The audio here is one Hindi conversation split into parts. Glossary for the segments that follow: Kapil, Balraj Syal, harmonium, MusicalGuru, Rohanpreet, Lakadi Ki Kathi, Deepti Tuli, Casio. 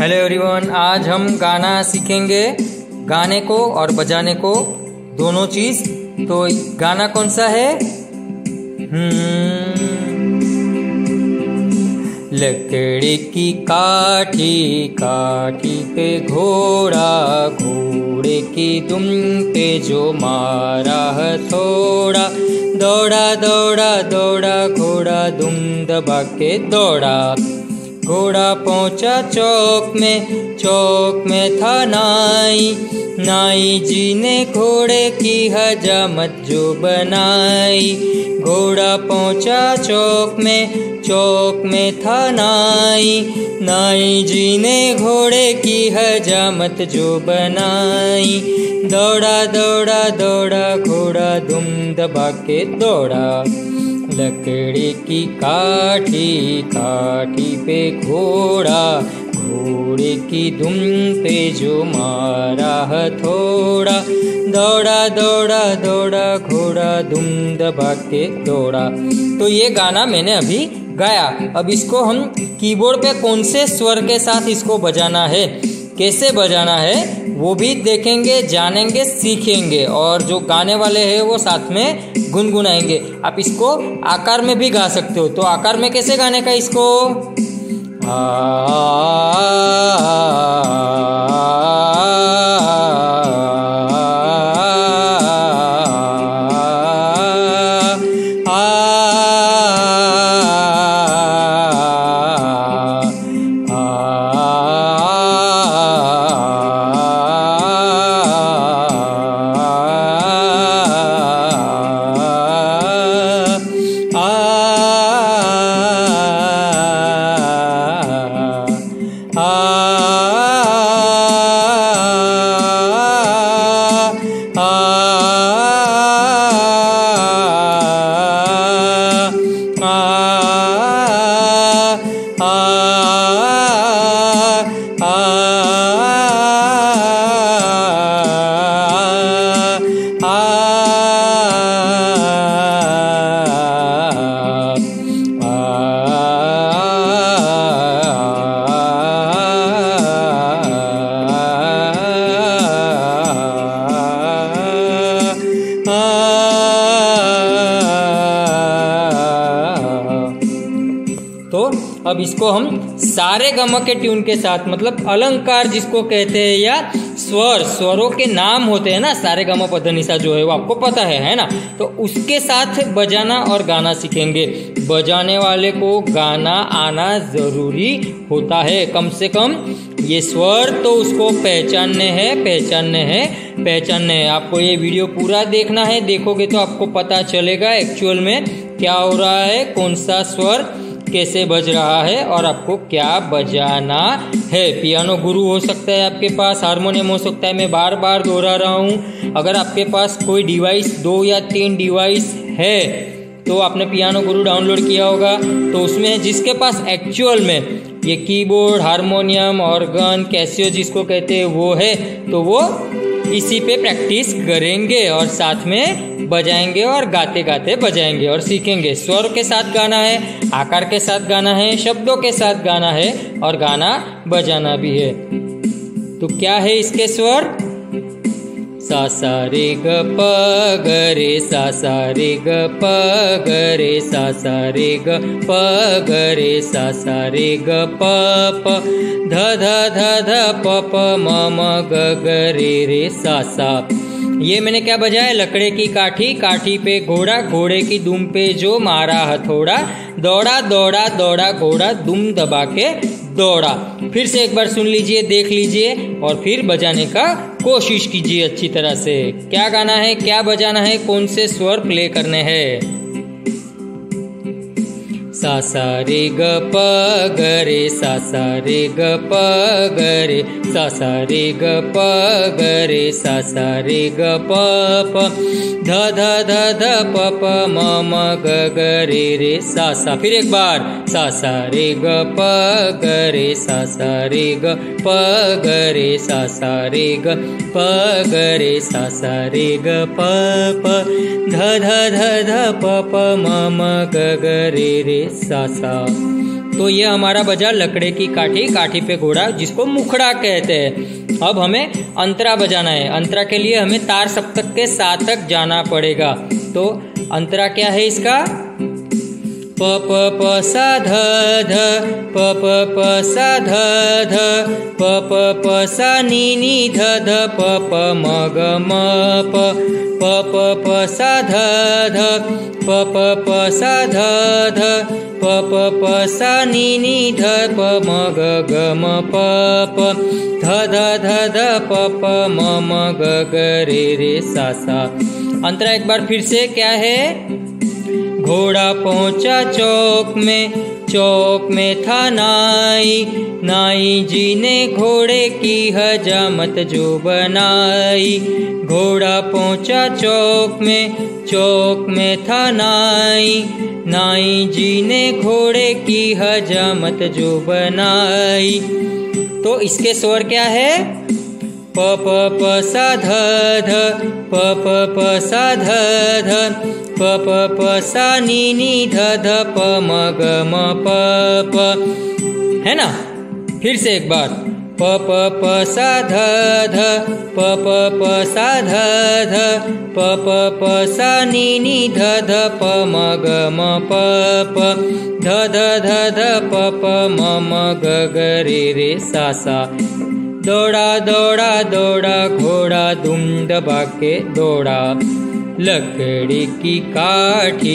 हेलो एवरीवन, आज हम गाना सीखेंगे, गाने को और बजाने को, दोनों चीज। तो गाना कौन सा है? लकड़ी की काठी, काठी पे घोड़ा, घोड़े की दुम पे जो मारा हथौड़ा, दौड़ा दौड़ा दौड़ा घोड़ा, दुम दबा के दौड़ा। घोड़ा पहुंचा चौक में था नाई, नाई जी ने घोड़े की हजामत जो बनाई। घोड़ा पहुंचा चौक में था नाई, नाई जी ने घोड़े की हजामत जो बनाई। दौड़ा दौड़ा दौड़ा घोड़ा, दुम दबा के दौड़ा। लकड़ी की काठी, काठी पे घोड़ा, घोड़े की दुम पे जो मारा हथौड़ा, दौड़ा दौड़ा दौड़ा घोड़ा, दुम दबा के दौड़ा। तो ये गाना मैंने अभी गाया। अब इसको हम कीबोर्ड पे कौन से स्वर के साथ इसको बजाना है, कैसे बजाना है, वो भी देखेंगे, जानेंगे, सीखेंगे। और जो गाने वाले हैं वो साथ में गुनगुनाएंगे। आप इसको आकार में भी गा सकते हो। तो आकार में कैसे गाने का इसको, अब इसको हम सारे गम के ट्यून के साथ, मतलब अलंकार जिसको कहते हैं, या स्वरों के नाम होते हैं ना, सारे गम प ध नि सा जो है वो आपको पता है ना। तो उसके साथ बजाना और गाना सीखेंगे। बजाने वाले को गाना आना जरूरी होता है, कम से कम ये स्वर तो उसको पहचानने हैं। आपको ये वीडियो पूरा देखना है, देखोगे तो आपको पता चलेगा एक्चुअल में क्या हो रहा है, कौन सा स्वर कैसे बज रहा है और आपको क्या बजाना है। पियानो गुरु हो सकता है आपके पास, हारमोनियम हो सकता है, मैं बार बार दोहरा रहा हूँ। अगर आपके पास कोई डिवाइस, 2 या 3 डिवाइस है, तो आपने पियानो गुरु डाउनलोड किया होगा। तो उसमें जिसके पास एक्चुअल में ये कीबोर्ड, हारमोनियम, ऑर्गन, कैसियो जिसको कहते हैं वो है, तो वो इसी पे प्रैक्टिस करेंगे और साथ में बजाएंगे और गाते गाते बजाएंगे और सीखेंगे। स्वर के साथ गाना है, आकार के साथ गाना है, शब्दों के साथ गाना है और गाना बजाना भी है। तो क्या है इसके स्वर? सा सा रे ग प ग रे सा सा रे ग प ग रे सा सा रे ग प ग रे सा सा रे ग प प ध ध ध ध प प म म ग ग रे रे सा सा। ये मैंने क्या बजाया? लकड़ी की काठी, काठी पे घोड़ा, घोड़े की दुम पे जो मारा हथौड़ा, दौड़ा दौड़ा दौड़ा घोड़ा, दुम दबा के दौड़ा। फिर से एक बार सुन लीजिए, देख लीजिए और फिर बजाने का कोशिश कीजिए अच्छी तरह से। क्या गाना है, क्या बजाना है, कौन से स्वर प्ले करने हैं। सा सा रे ग प ग रे सा सा रे ग प ग रे सा सा रे ग प ग रे सा सा रे ग प प ध ध प प म म ग ग रे रे सा सा। फिर एक बार, सा सा रे ग प ग रे सा सा रे ग प ग रे सा सा रे ग प ग रे सा सा रे ग प प ध ध ध प प म म ग ग रे रे सा सा। तो ये हमारा बजा लकड़ी की काठी, काठी पे घोड़ा, जिसको मुखड़ा कहते हैं। अब हमें अंतरा बजाना है। अंतरा के लिए हमें तार सप्तक के साथ तक जाना पड़ेगा। तो अंतरा क्या है इसका? प प प सा ध ध, प प प सा ध ध, प प प सा नी नी ध ध, प प म ग म प, प प प सा ध ध, प प प सा ध ध, प प प सा नी नी ध, प म ग ग म प प, ध ध ध ध, प प म म ग ग रे रे सा सा। अंतरा एक बार फिर से क्या है? घोड़ा पहुंचा चौक में था नाई, नाई जी ने घोड़े की हजामत जो बनाई। घोड़ा पहुंचा चौक में था नाई, नाई जी ने घोड़े की हजामत जो बनाई। तो इसके स्वर क्या है? प प प सा ध ध, प प प सा ध ध, प प प सा नी नी ध ध, प म ग म प प, है ना? फिर से एक बार, प प प सा ध ध, प प प सा ध ध, प प प सा नी नी ध ध, प म ग म प प, ध ध ध ध, प प म म ग ग रे रे सा सा। दौड़ा दौड़ा दौड़ा घोड़ा दुम दबा के दौड़ा, लकड़ी की काठी,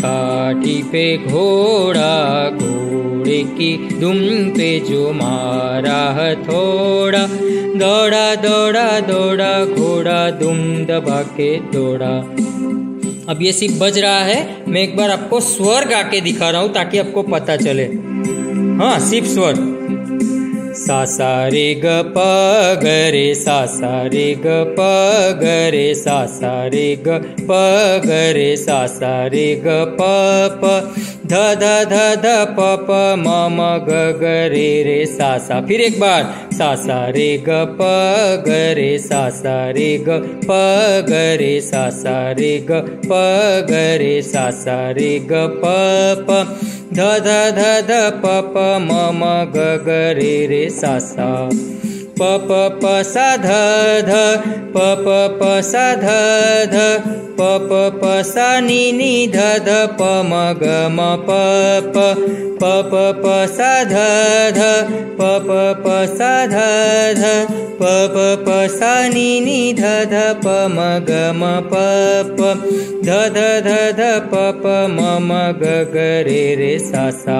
काठी पे घोड़ा, घोड़े की दुम पे जो मारा हथौड़ा। दौड़ा दौड़ा दौड़ा घोड़ा दुम दबा के दौड़ा। अब ये सिर्फ बज रहा है, मैं एक बार आपको स्वर गा के दिखा रहा हूँ ताकि आपको पता चले। हाँ, सिर्फ स्वर। सा सा रे ग प ग रे, सा सा रे ग प ग रे, सा सा रे ग प ग रे, सा सा रे ग प प, ध ध ध ध, प प म म ग ग रे रे सा सा। फिर एक बार, सा सा रे ग प ग रे, सा सा रे ग प ग रे, सा सा रे ग प ग रे, सा सा रे ग प प, ध ध ध ध, प प म म ग ग रे रे सा सा। प प प सा ध ध, प प प सा ध ध, प प प सा नी नी ध ध, प म ग म प प, प प प सा ध ध, प प प सा ध ध, प प प सा नी नी ध ध, प म ग म प प, ध ध ध ध, प प म म ग ग रे रे सा सा।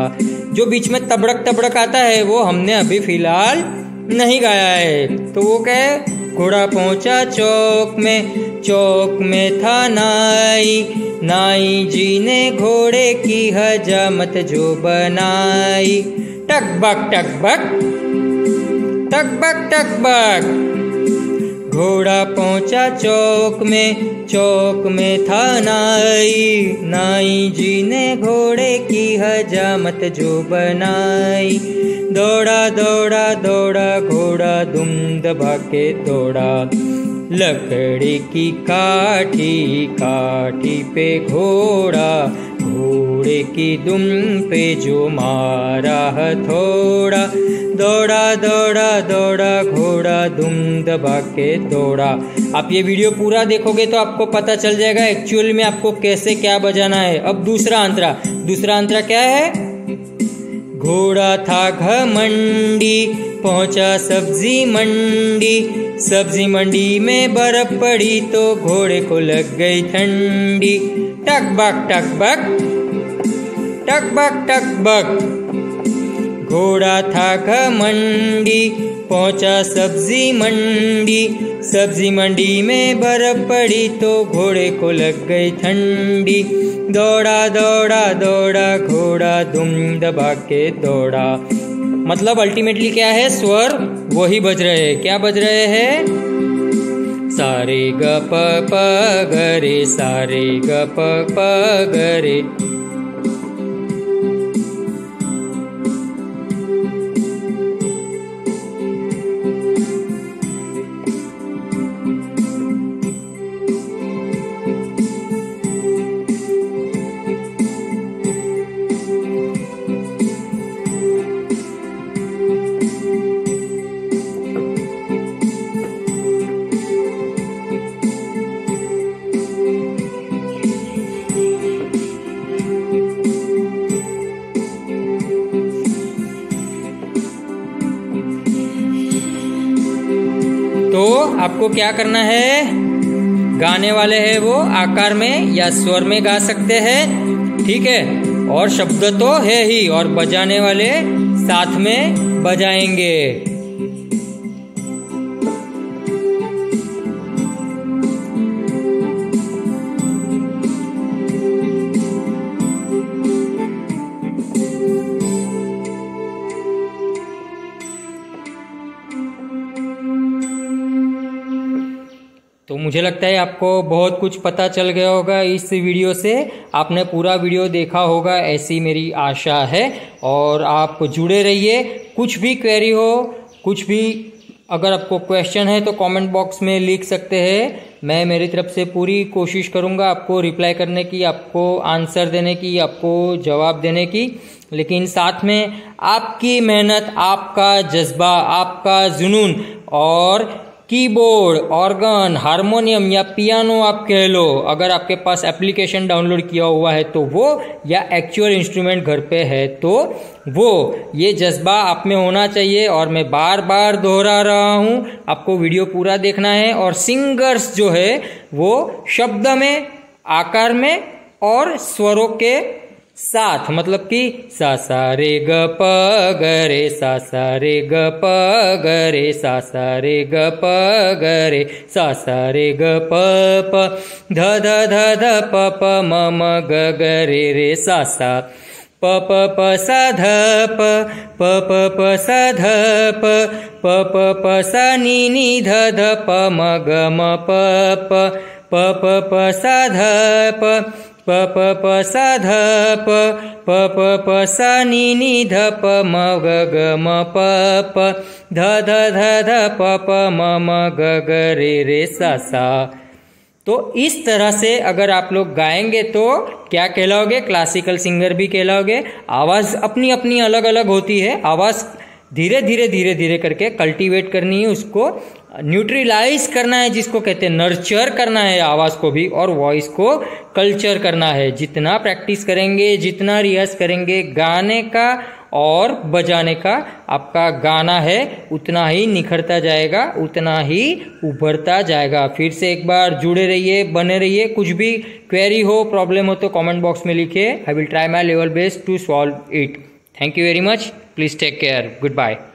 जो बीच में तबड़क तबड़क आता है वो हमने अभी फिलहाल नहीं गाया है। तो वो क्या है? घोड़ा पहुंचा चौक में था नाई, नाई जी ने घोड़े की हजामत जो बनाई। टक बक टक बक, टक बक टक बक। घोड़ा पहुंचा चौक में था नाई, नाई जी ने घोड़े की हजामत जो बनाई। दौड़ा दौड़ा दौड़ा घोड़ा दुम दबा के दौड़ा, लकड़ी की काठी, काठी पे घोड़ा, घोड़े की दुम पे जो मारा हथौड़ा। दौड़ा दौड़ा दौड़ा घोड़ा दुम दबा के दौड़ा। आप ये वीडियो पूरा देखोगे तो आपको पता चल जाएगा एक्चुअल में आपको कैसे क्या बजाना है। अब दूसरा अंतरा क्या है? घोड़ा था घमंडी, पहुंचा सब्जी मंडी में बर्फ पड़ी तो घोड़े को लग गई ठंडी। टक बक टक बक, टक बक टक बक। घोड़ा था घमंडी, पहुंचा सब्जी मंडी में बर्फ पड़ी तो घोड़े को लग गई ठंडी। दौड़ा दौड़ा दौड़ा घोड़ा दुम दबा के दौड़ा। मतलब अल्टीमेटली क्या है? स्वर वही बज रहे हैं। क्या बज रहे हैं? सारे ग प प ग रे, सारे ग प प ग रे। तो आपको क्या करना है, गाने वाले हैं वो आकार में या स्वर में गा सकते हैं, ठीक है। और शब्द तो है ही, और बजाने वाले साथ में बजाएंगे। तो मुझे लगता है आपको बहुत कुछ पता चल गया होगा इस वीडियो से, आपने पूरा वीडियो देखा होगा ऐसी मेरी आशा है। और आप जुड़े रहिए, कुछ भी क्वेरी हो, कुछ भी अगर आपको क्वेश्चन है तो कमेंट बॉक्स में लिख सकते हैं। मैं मेरी तरफ से पूरी कोशिश करूंगा आपको रिप्लाई करने की, आपको आंसर देने की, आपको जवाब देने की। लेकिन साथ में आपकी मेहनत, आपका जज्बा, आपका जुनून और कीबोर्ड, ऑर्गन, हारमोनियम या पियानो आप कह लो, अगर आपके पास एप्लीकेशन डाउनलोड किया हुआ है तो वो, या एक्चुअल इंस्ट्रूमेंट घर पे है तो वो, ये जज्बा आप में होना चाहिए। और मैं बार बार दोहरा रहा हूँ, आपको वीडियो पूरा देखना है। और सिंगर्स जो है वो शब्द में, आकार में और स्वरों के साथ, मतलब कि सा रे ग प ग रे, सा रे ग प ग रे, सा रे ग प ग रे, सा रे ग प प ध ध प प म म ग ग रे रे, सा प प प सा ध प, प प प सा ध प, प प प सा नी नी ध ध प म ग म प प, प प प सा ध प, प प प सा ध प, प प प सा नी नी ध प म ग ग म प प, ध ध प प म म ग ग रे रे, सा। तो इस तरह से अगर आप लोग गाएंगे तो क्या कहलाओगे, क्लासिकल सिंगर भी कहलाओगे। आवाज़ अपनी अपनी अलग अलग होती है, आवाज़ धीरे धीरे करके कल्टीवेट करनी है, उसको न्यूट्रलाइज करना है, जिसको कहते हैं नर्चर करना है आवाज़ को भी, और वॉइस को कल्चर करना है। जितना प्रैक्टिस करेंगे, जितना रियाज करेंगे गाने का और बजाने का, आपका गाना है उतना ही निखरता जाएगा, उतना ही उभरता जाएगा। फिर से एक बार जुड़े रहिए, बने रहिए। कुछ भी क्वेरी हो, प्रॉब्लम हो तो कमेंट बॉक्स में लिखिए। I will try my level best to solve it. Thank you very much, please take care, good bye.